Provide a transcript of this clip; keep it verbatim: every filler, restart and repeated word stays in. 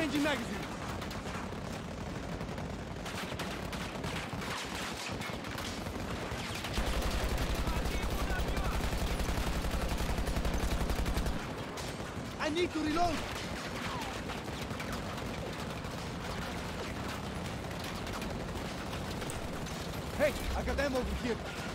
Changing magazines. I need to reload. Hey, I got ammo over here.